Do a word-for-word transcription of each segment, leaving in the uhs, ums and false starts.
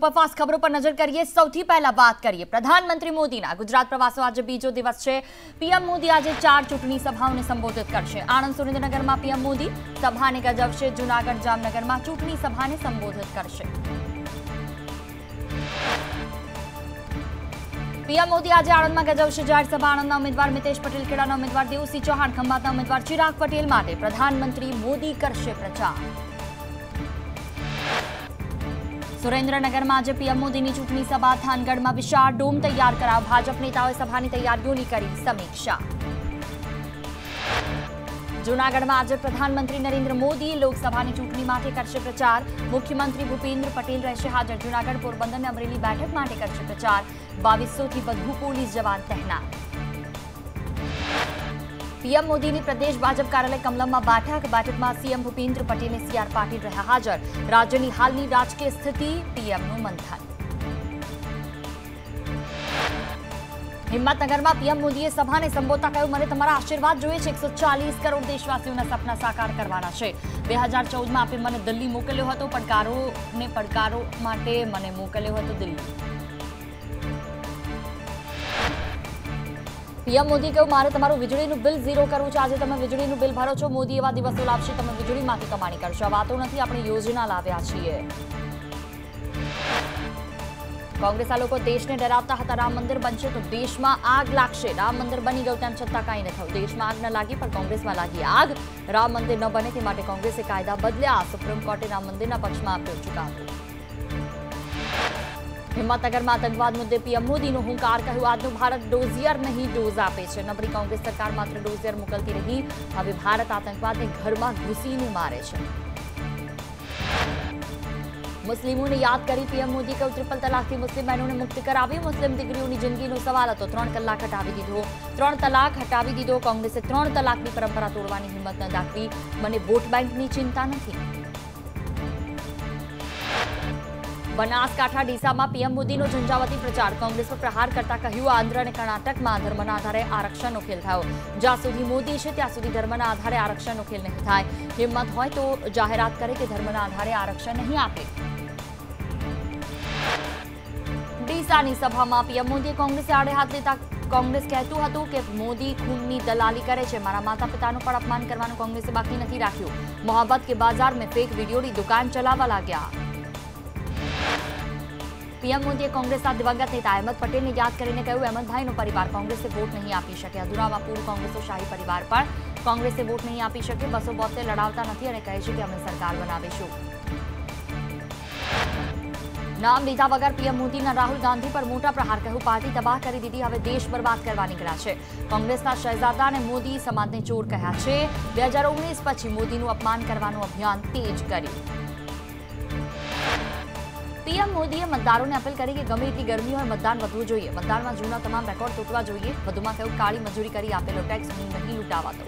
ઉપરવાસ ખબરો પર નજર કરીએ। સૌથી પહેલા વાત કરીએ પ્રધાનમંત્રી મોદીના ગુજરાત પ્રવાસો। આજે બીજો દિવસ છે। પીએમ મોદી આજે ચાર ચૂંટણી સભાઓને સંબોધિત કરશે। આણંદ સુરેન્દ્રનગરમાં પીએમ મોદી સભાને ગજવશે। જૂનાગઢ જામનગરમાં ચૂંટણી સભાને સંબોધિત કરશે। પીએમ મોદી આજે આણંદમાં ગજવશે જાહેર સભા। આણંદના ઉમેદવાર મિતેશ પટેલ, ખેડાના ઉમેદવાર દેવસી ચૌહાન, ખંભાતના ઉમેદવાર ચિરાગ પટેલ માટે પ્રધાનમંત્રી મોદી કરશે પ્રચાર। सुरेन्द्रनगर में आज पीएम मोदी की चूंटनी सभा। थानगढ़ में विशाल डोम तैयार कराया। भाजपा नेताओं सभा की तैयारियों की करी समीक्षा। जूनागढ़ में आज प्रधानमंत्री नरेंद्र मोदी लोकसभा की चूंटनी माटे करशे प्रचार। मुख्यमंत्री भूपेंद्र पटेल रहेशे हाजर। जूनागढ़, पोरबंदर ने अमरेली बैठक माटे करशे प्रचार। बावीसो थी वधु पुलिस जवान तैनात। पीएम मोदी ने प्रदेश भाजपा कार्यालय कमलम में बैठक। बैठक में सीएम भूपेन्द्र पटेल ने सीआर पाटिल रहा हाजर। राज्य की हाल की राजकीय स्थिति पीएम नु मंथन। हिम्मतनगर में पीएम मोदीए सभा ने संबोधता कहू, मैंने तमारा आशीर्वाद जोईए छे। एक सौ चालीस करोड़ देशवासियों सपना साकार करवाना छे। दो हज़ार चौदह में आपे मैंने दिल्ली मोकल्यो हतो, पड़कारो ने पड़कारो माटे मैंने मोकल्यो हतो दिल्ली। पीएम मोदी कहूं, मारे तमारू वीजळीनु बिल जीरो करवू छे। आज तमे वीजळीनु बिल भरो छो। मोदी एवा दिवसो लावशे तमे वीजळीमांथी कमाणी करशो। आ वातो नथी, आपणे योजना लाव्या छीए। कांग्रेस आ लोको देशने डरावता हता। राम मंदिर बनशे तो देश में आग लागशे। राम मंदिर बनी गयुं तेम छतां कांई न थयुं। देश में आग न लागी पण कांग्रेस में लागी आग। राम मंदिर न बने ते माटे कांग्रेसे कायदा बदल्या। सुप्रीम कोर्टे राम मंदिरना पक्षमां आप्यो चुकादो। हिम्मतनगर में आतंकवाद मुद्दे पीएम मोदी नो हुंकार। कहू, आज भारत डोजियर नहीं डोज आपे। नबरी कांग्रेस सरकार मात्र डोजियर मोकलती रही। हवे भारत आतंकवाद ने घर में घुसी ने मारे। मुस्लिमों ने याद करी पीएम मोदी। कहू, ट्रिपल तलाक मुस्लिम बहनों ने मुक्ति करावी। मुस्लिम दीकरीओनी जिंदगी सवाल हतो। त्रण कलाक हटावी दीधो। त्रण तलाक हटावी दीधो। कांग्रेसे त्रण तलाकनी परंपरा तोड़वानी हिम्मत न दाखवी। मने वोट बेंकनी चिंता नहीं। बनासकांठा डीसा में पीएम मोदी नो झंझावाती प्रचार। कांग्रेस पर प्रहार करता कहू, आंध्र और कर्नाटक में धर्मना आधारे आरक्षण नो खेल थयो। ज्यां सुधी मोदी छे त्यां सुधी धर्मना आधारे आरक्षण नो खेल नहीं थाय। हिम्मत होय तो जाहेरात करे कि धर्मना आधारे आरक्षण नहीं आपे। डीसा नी सभा में पीएम मोदी कांग्रेसे आड़े हाथ लेता कांग्रेस कहतु हतु के मोदी खून की दलाली करे छे। मारा माता पिता नु पण अपमान करवानुं कांग्रेसे बाकी नहीं राख्युं। मोहब्बत के बाजार में फेक वीडियो नी दुकान चलावा लाग्या। पीएम मोदी कांग्रेस का दिवंगत नेता अहमद पटेल ने याद करीने कहू, अहमद भाई नो परिवार कांग्रेस से वोट नहीं आपी सके। अधूरा व पूर्व कांग्रेसों शाही परिवार पर कांग्रेस से वोट नहीं आपी सके। बसो बोते लड़ावता नहीं और कहे कि अमे सरकार बनावीशुं। नाम लीधा वगर पीएम मोदी ने राहुल गांधी पर मोटा प्रहार। कहू, पार्टी तबाह करी दीधी, हवे देश बर्बाद करवा नीकळ्या छे। कांग्रेसना शहजादा ने मोदी समाज ने चोर कह्या छे। बे हजार ओगनीस पछी मोदीनुं अपमान करवानुं अभियान तेज कर्युं। पीएम मोदीए मतदारों ने अपील करी कि गमे एटली गर्मी होय मतदान वधवू जोईए। मतदान में जूना तमाम रेकॉर्ड तूटवा जोईए। वधुमां कहूं, काळी मजूरी करी आपेलो टेक्स नहीं लूंटावातो।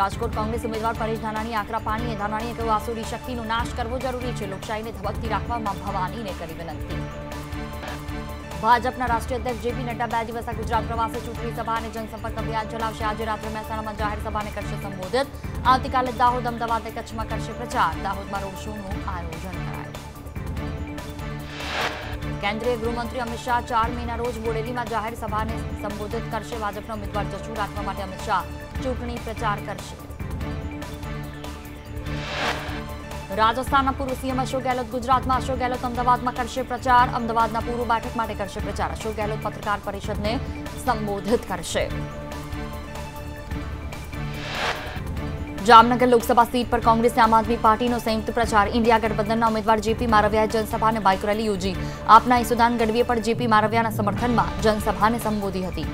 राजकोट कांग्रेस उम्मीदवार परेश धानानी आकरा पाणीए। धानाणीए कहू, आसुरी शक्तिनो नाश करवो जरूरी छे। लोकशाही ने धबकती राखवामां भवानीने करी विनंती। भाजपा राष्ट्रीय अध्यक्ष जेपी नड्डा बे दिवसीय गुजरात प्रवासे। चूंटणी सभा अने जनसंपर्क अभियान चलावशे। आजे रात्रे महेसाणामां जाहेर सभाने करशे संबोधित। આવતીકાલે દાહોદ, અમદાવાદ અને કચ્છમાં કરશે પ્રચાર। દાહોદમાં રોડ શોનું આયોજન કરાયું। કેન્દ્રીય ગૃહમંત્રી અમિત શાહ ચાર મેના રોજ બોડેલીમાં જાહેર સભાને સંબોધિત કરશે। ભાજપના ઉમેદવાર જશુ રાખવા માટે અમિત શાહ ચૂંટણી પ્રચાર કરશે। રાજસ્થાનના પૂર્વ સીએમ અશોક ગહેલોત ગુજરાતમાં। અશોક ગહેલોત અમદાવાદમાં કરશે પ્રચાર। અમદાવાદના પૂર્વ બેઠક માટે કરશે પ્રચાર। અશોક ગહેલોત પત્રકાર પરિષદને સંબોધિત કરશે। जामनगर लोकसभा सीट पर कांग्रेस आम आदमी पार्टी नो संयुक्त प्रचार। इंडिया गठबंधन उम्मीदवार जेपी मरविया जनसभा ने बाइक रैली योजी। आपना ईसुदान गढ़वी पर जेपी मरविया समर्थन में जनसभा ने संबोधी थी।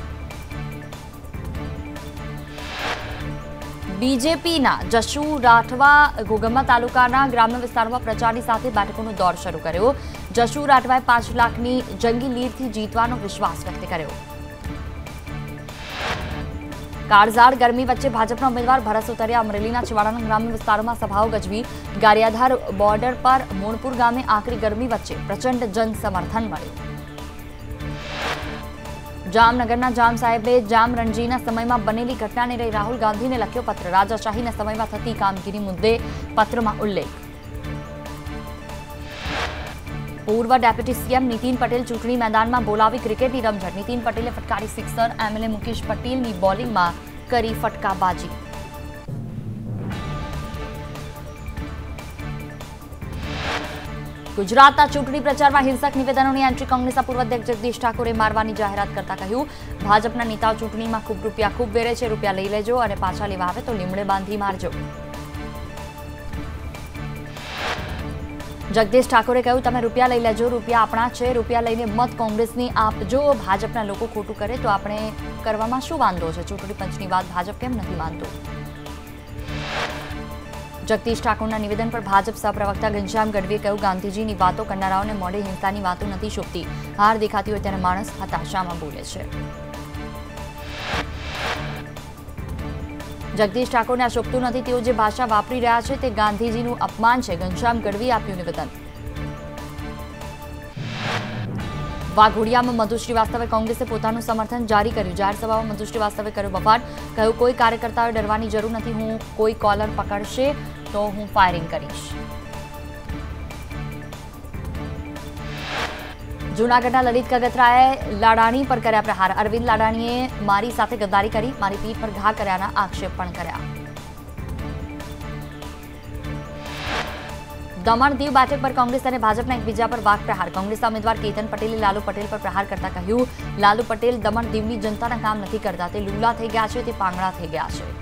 बीजेपी ना जशु राठवा घोगमा तालुकाना ग्राम्य विस्तारों में प्रचार की साथ बैठकों दौर शुरू कर्यो। जशु राठवाए पांच लाख की जंगी लीड थी जीतवानो विश्वास व्यक्त कर्यो। कारजार गर्मी वच्चे भाजपा उम्मीदवार भरत उतरिया अमरेलीना छिवाड़ाना ग्राम्य विस्तारों में सभाओं गजवी। गारियाधार बॉर्डर पर मोणपुर गामे आकरी गर्मी वच्चे प्रचंड जन समर्थन मळ्युं। जामनगरना जाम साहेबे जाम रणजीना समय में बनेली घटना ने लई राहुल गांधी ने लख्यो पत्र। राजाशाहीना समय में थती कामगीरी मुद्दे पत्र में उल्लेख। पूर्व डेप्यूटी सीएम नितिन पटेल चूंटणी मैदान में बोलावी क्रिकेटनी रमझट। नितिन पटेले फटकारी सिक्सर, एमएलए मुकेश पटेलनी बॉलिंग में करी फटकाबाजी। गुजरातना चूंटणी प्रचार में हिंसक निवेदनों एंट्री। कांग्रेसना पूर्व अध्यक्ष जगदीश ठाकोरे मारवानी जाहेरात करता कहूं, भाजपा नेताओं चूंटणी में खूब रूपिया खूब वेरे छे, रूपिया लई लेजो और पाछा लेवा आवे तो लीमड़े बांधी मारजो। जगदीश ठाकोरे कहूं, तमे रूपिया लई लेजो, रूपिया अपना छे, रूपिया लईने मत कांग्रेसनी आपजो, भाजपना लोको खोटू करे तो आपणे करवामां शुं वांधो छे, चूंटणी पंचनी वात भाजप केम नथी मानतो। जगदीश ठाकोरना निवेदन पर भाजप सहप्रवक्ता घनश्याम गढ़वी कहूं, गांधीजीनी वातो करनाराओने मोढे हिंसानी वातो नथी शोभती, हार देखाती होय त्यारे माणस हताशामां बोले छे। जगदीश ठाकोरने आ शोभतुं नथी, तेओ जे भाषा वापरी रह्या छे ते गांधीजीनुं अपमान छे, घनश्याम गढ़वी आप्युं निवेदन। वाघोड़िया में मधुश्रीवास्तव कांग्रेसे पोतानुं समर्थन जारी कर्युं। जाहिर सभा में मधुश्रीवास्तवे कर्यो बफाट, कहूं कोई कार्यकर्ताओं डरवानी जरूर नहीं, हूँ कोई कॉलर पकड़शे तो हूँ फायरिंग करीश। जूनागढ़ ललित कगतराए लाडाणी पर कर्या प्रहार। अरविंद लाडाणीए मारी साथे गद्दारी करी, मारी पीठ पर घा कर्याना आक्षेप पण कर्या। दमण दीव बैठक पर कांग्रेस और भाजपा एकबीजा पर वाक प्रहार। कांग्रेस उम्मीदवार केतन पटेले लालू पटेल पर प्रहार करता कहूं, लालू पटेल दमण दीवनी जनता काम नहीं करता, लूला थी गया है, पांगड़ा थी गया है।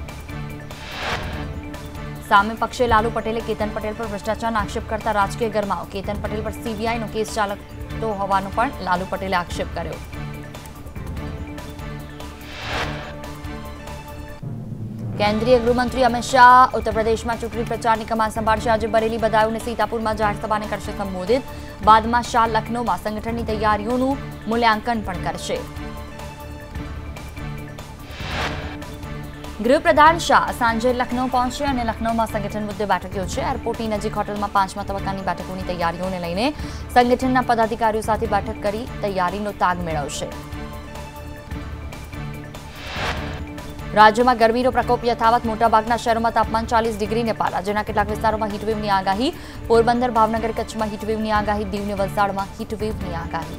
सामे पक्षे लालू पटेले केतन पटेल पर भ्रष्टाचार आक्षेप करता राजकीय गरमाओ। केतन पटेल पर सीबीआई नो केस चालतो होवानो पण लालू पटेले आक्षेप कर्यो। केंद्रीय गृहमंत्री अमित शाह उत्तर प्रदेश में चूंटणी प्रचार की कमान संभाळशे। आज बरेली, बदायूं ने सीतापुर में जाहिर सभा ने करशे संबोधित। बाद में शाह लखनऊ में संगठन की तैयारीओनुं मूल्यांकन पण करशे। गृहप्रधान शाह सांजे लखनऊ पहुंचे और लखनऊ में संगठन मुद्दे बैठक योजशे। एरपोर्ट की नजीक होटल में पांचमा तबक्कानी बैठकों की तैयारीओ ने लईने संगठन पदाधिकारी साथ बैठक कर तैयारीनो ताग मेळवशे। राज्य में गर्मी प्रकोप यथावत, मोटाभागना शहरों में तापमान चालीस डिग्री ने पार। राज्य के विस्तारों में हीटवेव की आगाही। पोरबंदर, भावनगर, कच्छ में हीटवेव की आगाही। दीव ने वलसाड़ में हीटवेव की आगाही।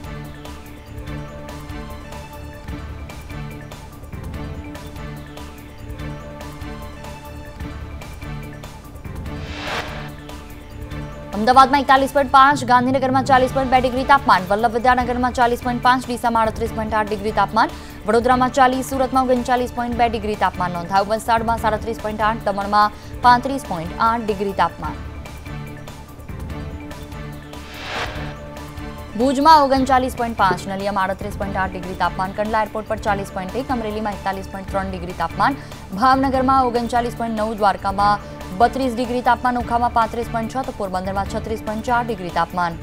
अमदावाद में इकतालीस पॉइंट पांच, गांधीनगर में चालीस पॉइंट बे डिग्री तापमान, वल्लभ विद्यानगर में चालीस पॉइंट पांच, डीसा में अड़तीस पॉइंट आठ डिग्री तापमान, वडोदरा में चालीस, सूरत में ओगणचालीस पॉइंट बे डिग्री तापमान नोंधायु, वलसाड़ में साड़ीस पॉइंट आठ, दमण में पैंतीस पॉइंट आठ डिग्री तापमान, भूज में ओगणचालीस पॉइंट पांच, नलिया में अड़तीस पॉइंट आठ डिग्री तापमान, कंडला एरपोर्ट पर चालीस पॉइंट एक, अमरेली में एकतालीस पॉइंट तीन डिग्री तापमान, भावनगर में ओगणचालीस पॉइंट नौ, द्वारका में बत्रीस डिग्री तापमान, ओखा में पैंतीस पॉइंट छह तो पोरबंदर में छत्तीस पॉइंट चार डिग्री तापमान,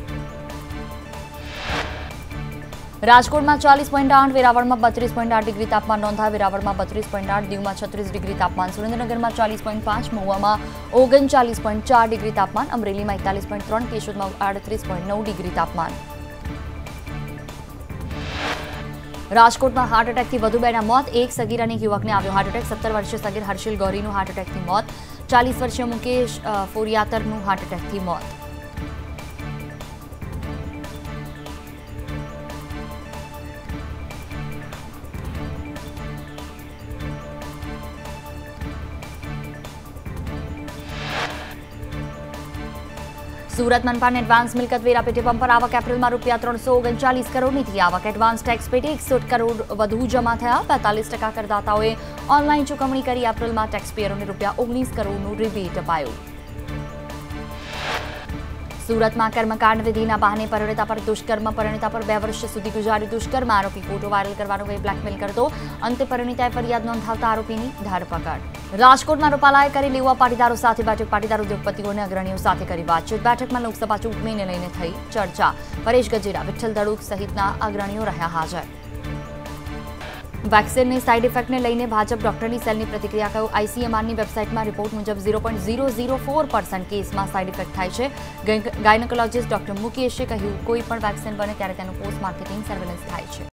राजकोट में चालीस पॉइंट आठ, वेरावल में बत्रीस पॉइंट आठ डिग्री तापमान नोंधाया, वेरावल में बत्रीस पॉइंट आठ, दीव में छत्तीस डिग्री तापमान, सुरेन्द्रनगर में चालीस पॉइंट पांच, महुआ में ओगणचालीस पॉइंट चार डिग्री तापमान, अमरेली में एकतालीस पॉइंट तीन, केशोद में अड़तीस पॉइंट नौ डिग्री तापमान। राजकोट में हार्ट एटेक की वधु बेना मौत, एक सगीर अनेक युवक ने आव्यो हार्ट एटेक। सत्तर वर्षीय सगीर हर्षिल गौरीनु हार्ट एटेक की मौत, चालीस वर्षीय मुकेश फोरियातरनु हार्ट एटेक की मौत। सूरत मनपा ने एडवांस मिलकत वेरा पेटे बंपर आवक। एप्रिल में रूपिया त्रणसो ओगणचालीस करोड़ की आवक। एडवांस टैक्स पेटे एकसठ करोड़ वधु जमा थया। पैंतालीस टका करदाताओं ऑनलाइन चुकवणी करी। एप्रिल में टैक्सपेयरों ने रूपिया ओगनीस करोड़ रिबेट अपायो। सूरत में कर्मकांड विधिना बहाने परिणीता पर दुष्कर्म। परिणीता पर बे वर्ष सुधी गुजारी दुष्कर्म। आरोपी फोटो वायरल करवानो गई ब्लेकमेल करतो। अंते परिणीताए फरियाद नोंधावता आरोपीनी धरपकड़। राजकोट में रूपालाए करी लेवा पाटीदारों साथे बैठक। पाटीदार उद्योगपतिओं ने अग्रणीओ साथे करी बातचीत। बैठक में लोकसभा चूंटणीने लईने थई चर्चा। परेश गजेरा, विठ्ठल दड़ुक सहितना अग्रणीओ रह्या हाजर। वैक्सीन साइड इफेक्ट ने लईने भाजप डॉक्टर की सेल की प्रतिक्रिया। कहूं, आईसीएमआर की वेबसाइट में रिपोर्ट मुजब zero point zero zero four percent case में साइड इफेक्ट थाय छे। गायनेकोलॉजिस्ट डॉक्टर मुकेशे कहूं, कोईपण वेक्सिन बने त्यारे तेनुं पोस्ट मार्केटिंग सर्वेलेंस थाय छे।